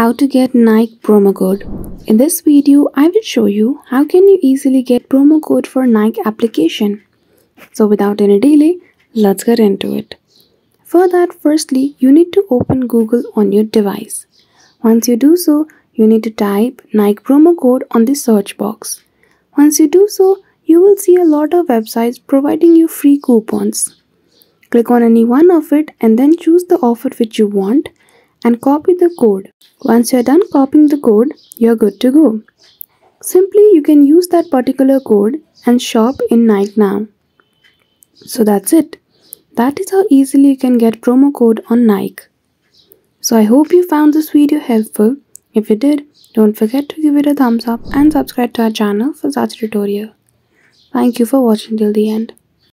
How to get Nike promo code. In this video, I will show you how can you easily get promo code for Nike application. So without any delay, let's get into it. For that, firstly, you need to open Google on your device. Once you do so, you need to type Nike promo code on the search box. Once you do so, you will see a lot of websites providing you free coupons. Click on any one of it and then choose the offer which you want and copy the code. Once you are done copying the code, you are good to go. Simply, you can use that particular code and shop in Nike now. So that's it. That is how easily you can get promo code on Nike. So I hope you found this video helpful. If you did, don't forget to give it a thumbs up and subscribe to our channel for such tutorial. Thank you for watching till the end.